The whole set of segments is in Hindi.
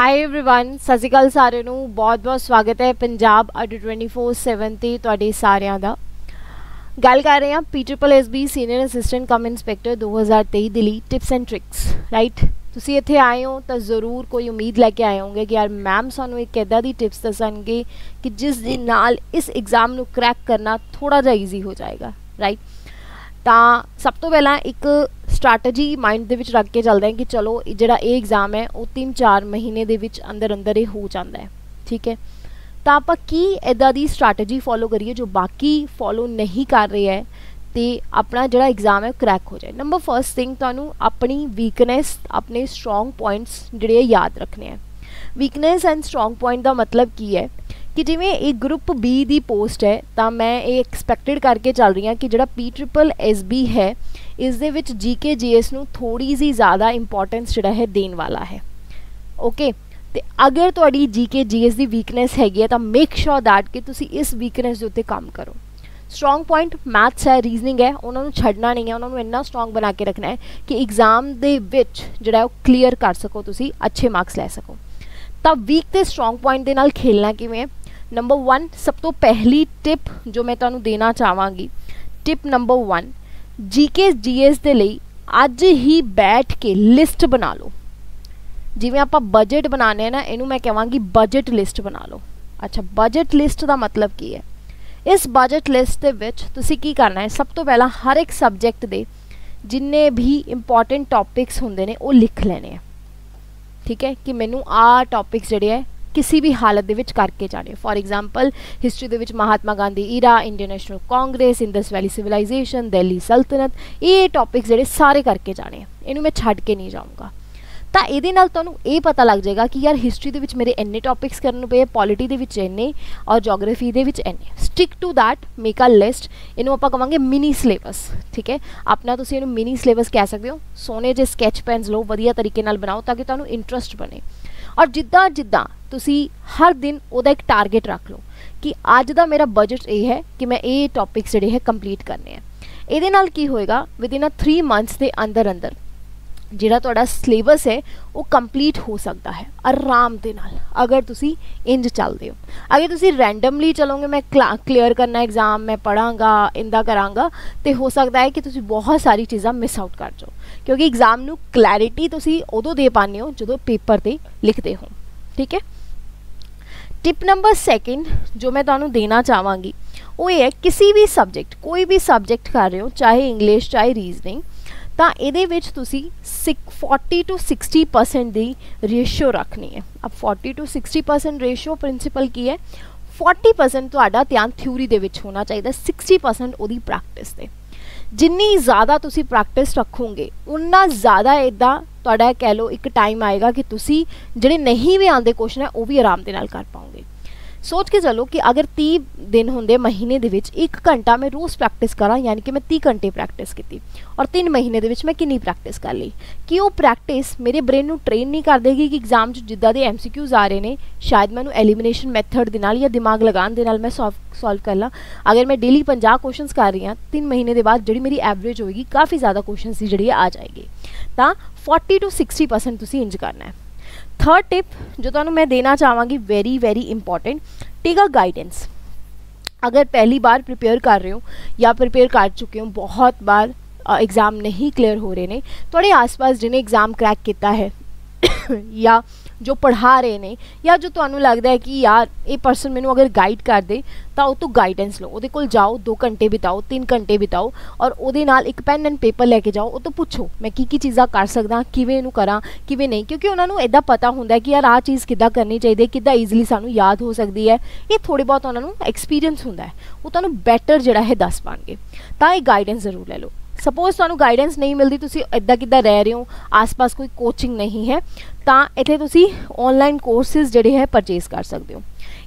हाय एवरीवन सत श्री अकाल सारे नू बहुत बहुत स्वागत है पंजाब अड्डा 247 ते तुहाडे सारियां दा। गल कर रहे हैं PSSB senior assistant cum inspector 2023 Delhi tips and tricks right. तुसीं इत्थे आए हो तो जरूर कोई उम्मीद लैके आए होंगे कि यार मैम सानू एक इदां दी टिप्स दसणगे कि जिस दे नाल इस एग्जाम नू क्रैक करना थोड़ा जिहा ईजी हो जाएगा राइट। ਤਾਂ सब तो पहला एक स्ट्रैटेजी माइंड दे विच रख के चलते हैं कि चलो जिहड़ा ये एग्जाम है वो 3-4 महीने दे विच अंदर अंदर ही हो जाता है ठीक है। तो आपां की इदां दी स्ट्रैटेजी फॉलो करिए जो बाकी फॉलो नहीं कर रहे है तो अपना जिहड़ा एग्जाम है क्रैक हो जाए। नंबर फर्स्ट थिंग तुहानू अपनी वीकनेस अपने स्ट्रोंग पॉइंट्स जिहड़े याद रखने हैं। वीकनेस एंड स्ट्रोंग पॉइंट का मतलब की है कि जिमें एक ग्रुप बी की पोस्ट है तो मैं ये एक्सपैक्टेड करके चल रही हाँ कि जो PSSB है इस दे विच GK GS नू थोड़ी जी ज़्यादा इंपॉर्टेंस जोड़ा है देने वाला है ओके। तो अगर थोड़ी GK GS की वीकनेस हैगी है तो मेक श्योर दैट कि तुसी इस वीकनेस उत्ते काम करो। स्ट्रोंग पॉइंट मैथ्स है रीजनिंग है उन्होंने छड़ना नहीं है, उन्होंने इन्ना स्ट्रोंग बना के रखना है कि एग्जाम के जोड़ा क्लीयर कर सको तुसी अच्छे मार्क्स लै सको। तो वीक के स्ट्रोंग पॉइंट के नाल खेलना किवें। नंबर वन सब तो पहली टिप जो मैं तुहानू देना चाहवांगी tip number one GK GS के लिए अज ही बैठ के लिस्ट बना लो। जिवें आपां बजट बनाने ना इनू मैं कहांगी बजट लिस्ट बना लो। अच्छा बजट लिस्ट का मतलब की है, इस बजट लिस्ट दे विच तुसीं की करना है सब तो पहला हर एक सबजैक्ट के जिन्ने भी इंपॉर्टेंट टॉपिक्स हुंदे ने वो लिख लेने हैं ठीक है कि मैनू आ टॉपिक्स जिहड़े है किसी भी हालत दे विच करके जाने। फॉर एग्जाम्पल हिस्ट्री दे विच Mahatma Gandhi era Indian National Congress Indus Valley civilisation Delhi सल्तनत ये टॉपिक्स जिहड़े सारे करके जाने इनू मैं छड़ के नहीं जाऊँगा। तो ये तुहानू ये पता लग जाएगा कि यार हिस्ट्री दे विच मेरे इन्ने टॉपिक्स करने पे पॉलिटी दे विच इन्ने और जोग्राफी दे विच इन्ने। Stick to that make a list. इनू आपां कहांगे मिनी सिलेबस ठीक है। अपना तुसीं इनू मिनी सिलेबस कह सकते हो। सोने जे स्कैच पेन्स लो वधिया तरीके नाल बनाओ ताकि तुहानू इंटरेस्ट बने और जिदा जिदा तुसी हर दिन उहदा एक टारगेट रख लो कि अज दा मेरा बजट ये है कि मैं ये टॉपिक्स जिहड़े है कंप्लीट करने हैं। इहदे नाल की होएगा विदिन 3 मंथ्स के अंदर अंदर जिहड़ा तुहाडा सिलेबस है वो कंप्लीट हो सकता है आराम दे नाल अगर तुसी इंज चलदे हो। अगर तुसी रैंडमली चलोगे मैं क्लीयर करना एग्जाम मैं पढ़ांगा इंदा करांगा तो हो सकता है कि तुसी बहुत सारी चीज़ां मिस आउट कर जाओ क्योंकि एग्जाम नू क्लैरिटी तुसी उदों दे पाने हो जदों पेपर ते लिखदे हो ठीक है। टिप नंबर सैकेंड जो मैं तुहानू देना चाहांगी वो ये है किसी भी सब्जैक्ट कोई भी सब्जैक्ट कर रहे हो चाहे इंग्लिश चाहे रीजनिंग तो ये तुसी 40 to 60% की रेशियो रखनी है। अब 40 to 60% रेशियो प्रिंसिपल की है 40% तुहाडा ध्यान थ्योरी दे विच होना चाहिए 60% उहदी प्रैक्टिस से। जिन्नी ज़्यादा तुसी प्रैक्टिस रखोगे उन्ना ज़्यादा इदा तुहाडा कह लो एक टाइम आएगा कि तुसी जिहड़े नहीं भी आते क्वेश्चन है वह भी आराम दे नाल कर पाओगे। सोच के चलो कि अगर 30 दिन होंगे महीने दे विच 1 घंटा मैं रोज़ प्रैक्टिस करा यानी कि मैं 30 घंटे प्रैक्टिस की और 3 महीने दे विच मैं कितनी प्रैक्टिस कर ली कि वो प्रैक्टिस मेरे ब्रेन नू ट्रेन नहीं कर देगी कि एग्जाम जिद्दां दे MCQs आ रहे हैं शायद मैं एलिमिनेशन मैथड दे नाल या दिमाग लगाने दे नाल मैं सॉल्व कर ला। अगर मैं डेली 50 क्वेश्चन कर रही हाँ 3 महीने के बाद जी मेरी एवरेज होएगी काफ़ी ज़्यादा क्वेश्चन की जी आ जाएगी। तो 40 to 60% तुसीं इंज करना है। थर्ड टिप जो तुहानू मैं देना चाहांगी very very important take a guidance. अगर पहली बार प्रिपेयर कर रहे हो या प्रिपेयर कर चुके हो बहुत बार एग्ज़ाम नहीं क्लीयर हो रहे ने थोड़े आसपास जिन्हें एग्जाम क्रैक किया है या जो पढ़ा रहे ने या जो तुहानू लगता है कि यार ये परसन मैनू अगर गाइड कर दे तो वो तो गाइडेंस लो उहदे कोल जाओ 2 घंटे बिताओ 3 घंटे बिताओ और उहदे नाल एक पेन एंड पेपर लैके जाओ वो तो पूछो मैं की चीज़ा कर सकदा किवें इनू करां किवें नहीं क्योंकि उन्होंने इदा पता हुंदा है कि यार आ चीज़ किद्दां करनी चाहिए किद्दां ईजिली सानू याद हो सकती है। ये थोड़े बहुत उन्होंने एक्सपीरियंस हुंदा है वो तुहानू बैटर जिहड़ा है दस पाउणगे। तां ये गाइडेंस जरूर ले लो। सपोज तुहानू गाइडेंस नहीं मिलती तुसी इदा कि रह रहे हो आसपास कोई कोचिंग नहीं है तो इत्थे तुसी ऑनलाइन कोर्सेज जिहड़े है परचेज कर सकते हो।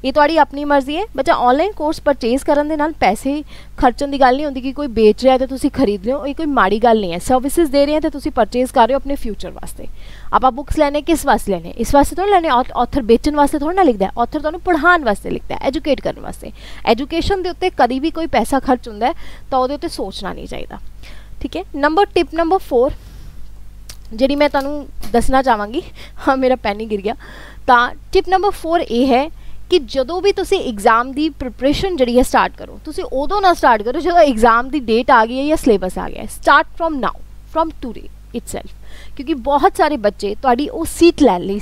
ये तुहाडी अपनी मर्जी है बच्चा ऑनलाइन कोर्स परचेज करन दे नाल पैसे खर्चण दी गल नहीं होंदी कि कोई बेच रहा है तो तुसी खरीद रहे हो ये कोई माड़ी गल नहीं है। सर्विसेज दे रहे हैं तो तुसी परचेज कर रहे हो अपने फ्यूचर वास्ते। आपां बुक्स लैने किस वास्ते लैने इस वास्ते थोड़ी लैने ऑथर बेचण वास्ते थोड़ी ना लिखदा है ऑथर तुहानू पढ़ाण वास्ते लिखदा है एजुकेट करन वास्ते। एजुकेशन दे उत्ते कदी भी कोई पैसा खर्च हुंदा है तो उहदे उत्ते सोचना नहीं चाहिदा ठीक है। नंबर टिप नंबर 4 जी मैं तुहानू दसना चाहवांगी। हाँ मेरा पेन ही गिर गया। तो टिप नंबर 4 ये है कि जदों भी तुसी एग्जाम की प्रिपरेशन जी है स्टार्ट करो, तुसी उदों ना स्टार्ट करो जो एग्जाम की डेट आ गई है या सिलेबस आ गया है। Start from now, from today itself, क्योंकि बहुत सारे बच्चे तुहाडी उस सीट लैन लई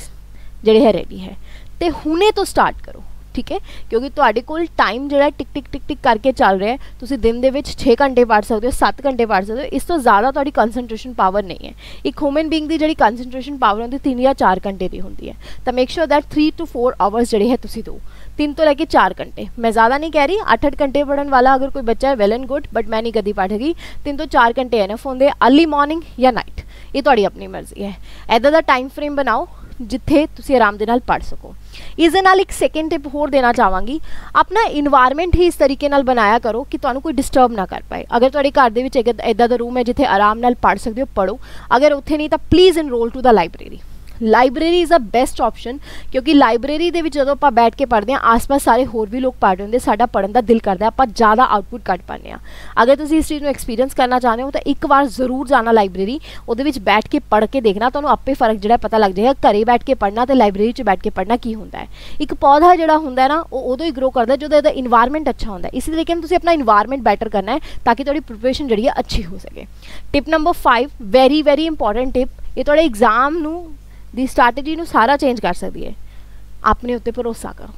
जिहड़े है रेडी है, तो हुणे तो स्टार्ट करो, ठीक है। क्योंकि तुहाडे कोल टाइम जिहड़ा टिक टिक टिक टिक करके चल रहा है। तुसी दिन दे विच 6 घंटे पढ़ सकते हो, 7 घंटे पढ़ सकते हो, इस तो ज़्यादा तुहाडी कंसनट्रेशन पावर नहीं है। एक ह्यूमन बीइंग दी जिहड़ी कंसनट्रेशन पावर होंदी 3 या 4 घंटे दी होंदी है। तो make sure that 3 to 4 hours जिहड़े है तुसी दो, 3 तो लैके 4 घंटे। मैं ज़्यादा नहीं कह रही, 8-8 घंटे पढ़न वाला अगर कोई बच्चा है वैल एंड गुड, बट मैं नहीं कदी पढ़गी। 3 तो 4 घंटे एनफ होंदे, अर्ली मॉर्निंग या नाइट, ये तुहाडी अपनी मर्जी है। इदां दा टाइम फ्रेम बनाओ जिथे तुसी आराम दे नाल पढ़ सको। इस दे नाल एक सैकेंड टिप होर देना चाहवांगी, अपना इन्वायरमेंट ही इस तरीके नाल बनाया करो कि तुहानू कोई डिस्टर्ब ना कर पाए। अगर तुहाडे घर दे विच इदां दा रूम है जिथे आराम नाल पढ़ सकदे हो, पढ़ो। अगर उत्थे नहीं तो please enrol to the library. Library is a best option, क्योंकि लाइब्रेरी दे विच जदों आपां बैठ के पढ़दे आं, आस-पास सारे होर भी लोग पढ़ रहे होंदे, साडा पढ़न दा दिल करदा, आपां ज़्यादा आउटपुट कढ पाने। अगर तुसीं इस चीज़ नूं एक्सपीरियंस करना चाहते हो तो एक बार जरूर जाना लाइब्रेरी, उहदे विच बैठ के पढ़ के देखना, तुहानूं आपे फर्क जिहड़ा पता लग जाएगा। घरें बैठ के पढ़ना तो लाइब्रेरी 'च बैठ के पढ़ना की होंदा है। एक पौधा जिहड़ा होंदा है ना, वो उदों ही ग्रो करता है जदों इहदा इन्वायरमेंट अच्छा होंदा है। इसी तरीके नाल तुसीं अपना इन्वायरमेंट बैटर करना है ताकि तुहाडी प्रिपरेशन जिहड़ी है अच्छी हो सके। Tip number 5 very very important tip, ये तुहाडे एग्जाम नूं दी स्ट्रैटेजी नू सारा चेंज कर सकती है। अपने उत्ते भरोसा करो,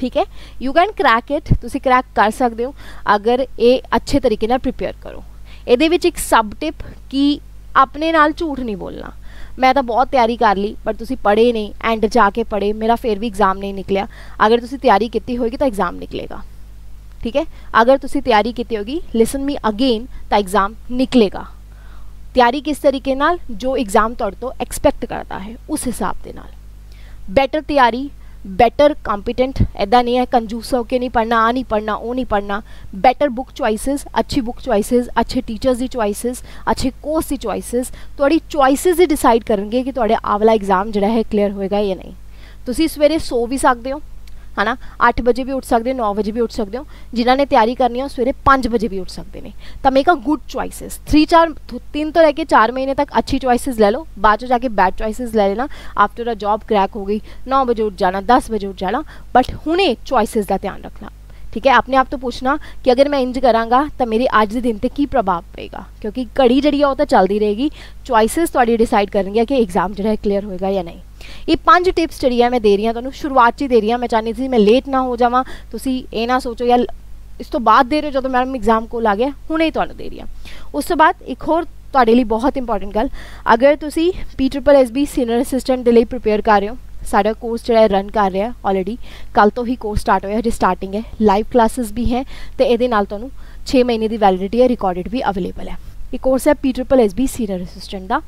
ठीक है। यू कैन क्रैक इट, तुसी क्रैक कर सकते हो अगर ये अच्छे तरीके नाल प्रिपेयर करो। इहदे विच एक सब टिप कि अपने नाल झूठ नहीं बोलना। मैं तो बहुत तैयारी कर ली पर तुसी पढ़े नहीं, एंड जाके पढ़े, मेरा फिर भी एग्जाम नहीं निकलिया। अगर तुसी तैयारी की होगी तो एग्जाम निकलेगा, ठीक है। अगर तुसी तैयारी की होगी, लिसन मी अगेन, तो एग्जाम निकलेगा। तैयारी किस तरीके नाल जो एग्ज़ाम तुहाडे तो एक्सपैक्ट करता है उस हिसाब के नाल, बैटर तैयारी, बैटर कॉम्पिटेंट। ऐदा नहीं है कंजूस होकर नहीं पढ़ना, आ नहीं पढ़ना, वो नहीं पढ़ना। बैटर बुक चॉइसिस, अच्छी बुक चॉइसिस, अच्छे टीचर्स की चॉइसिस, अच्छे कोर्स की चॉइसिस, तुहाडी चॉइसिस ही डिसाइड करनगे कि तुहाडे आवला एग्जाम जिहड़ा है क्लीयर होएगा या नहीं। तुसी सवेरे सो भी सकते हो, है ना, 8 बजे भी उठ सकते हो, 9 बजे भी उठ सकते हो। जिन्हों ने तैयारी करनी है सवेरे 5 बजे भी उठ सकते हैं। तो मेक अ गुड चॉइसिस, 3 तो लैके 4 महीने तक अच्छी चॉइसिस ले लो, बाद जाके बैड चॉइसिस ले लेना। आफ्टर अ जॉब क्रैक हो गई, 9 बजे उठ जाना, 10 बजे उठ जाना, बट हुणे चॉइसिस का ध्यान रखना, ठीक है। अपने आप तो पूछना कि अगर मैं इंज कराँगा तो मेरी आज के दिन पर की प्रभाव पेगा, क्योंकि घड़ी जी वो तो चलती रहेगी। चॉइसिस तुहाडी डिसाइड करेंगे कि एग्जाम जो है क्लीयर होएगा या नहीं। ये 5 टिप्स जी मैं दे रही हूँ, तुहानू शुरुआत ही दे रही हूँ। मैं चाहती थी मैं लेट ना हो जावां, तुसी ये ना सोचो यार इस तो बाद दे रहे हो, जो मैडम एग्जाम कोल आ गया, हुणे ही तुहानू दे रही हूँ। उस तो बाद एक होर तुहाडे लई बहुत इंपॉर्टेंट गल, अगर तुसी PSSB सीनियर असिस्टेंट दे लई प्रिपेयर कर रहे हो, साडा कोर्स जो है रन कर रहा है ऑलरेडी, कल तो ही कोर्स स्टार्ट होया, हजे स्टार्टिंग है, लाइव क्लासेस भी है, तो ये तुहानू 6 महीने की वैलिडिटी है, रिकॉर्डिड भी अवेलेबल है। ये कोर्स है PSSB सीनियर असिस्टेंट का।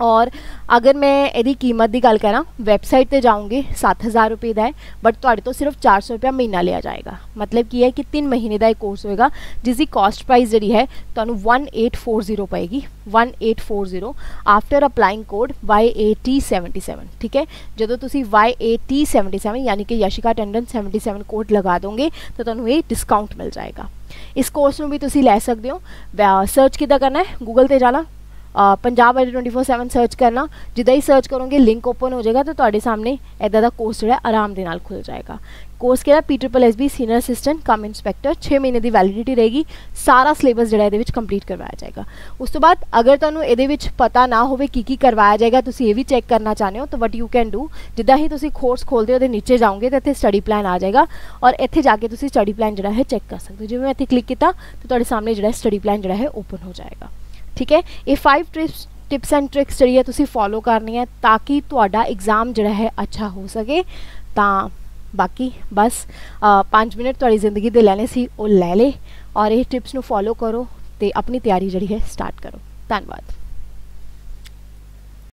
और अगर मैं यदि कीमत की गल करा, वैबसाइट पर जाऊँगी 7,000 रुपये का है, बट तुहाडे तो सिर्फ 400 रुपया महीना लिया जाएगा। मतलब कि है कि 3 महीने का एक कोर्स होएगा, जिसकी कॉस्ट प्राइस जी है तुहानू 1840 Peggy, 1840 after applying code YAT77, ठीक है। जदों तुसी YAT77 यानी कि यशिका टेंडन 77 कोड लगा दोगे तो तुहानू ये डिस्काउंट मिल जाएगा। इस कोर्स में भी तुसी लै सकते हो। सर्च किदा करना है, गूगल पर जाना, पंजाब Adda247 सर्च करना। जिदा ही सर्च करोगे लिंक ओपन हो जाएगा, तो तुहाडे सामने इदा दा कोर्स जो है आराम दे नाल खुल जाएगा। कोर्स केड़ा PSSB senior assistant cum inspector, 6 महीने की वैलिडिटी रहेगी। सारा सिलेबस जिहड़ा इहदे विच कंप्लीट करवाया जाएगा। उस तो बाद अगर तुहानू इहदे विच पता ना होवे की करवाया जाएगा, तुसी ये भी चेक करना चाहते हो, तो वट यू कैन डू, जिदा ही तुसी कोर्स खोलते हो तो नीचे जाओगे तो इत्थे स्टडी प्लान आ जाएगा, और इत्थे जाके तुसी स्टडी प्लान जिहड़ा है चेक कर सकते हो। जिवें मैं इत्थे क्लिक कीता तो तुहाडे सामने जिहड़ा स्टडी प्लान जिहड़ा है ओपन हो जाएगा, ठीक है। ये 5 टिप्स एंड ट्रिक्स जी है तुसी फॉलो करनी है ताकि तुहाडा एग्जाम जिहड़ा है अच्छा हो सके। तां बाकी बस 5 मिनट तुहाडी जिंदगी दे लैने सी, ओ लै ले, और ये टिप्स नू फॉलो करो ते अपनी तैयारी जिहड़ी है स्टार्ट करो। धन्यवाद।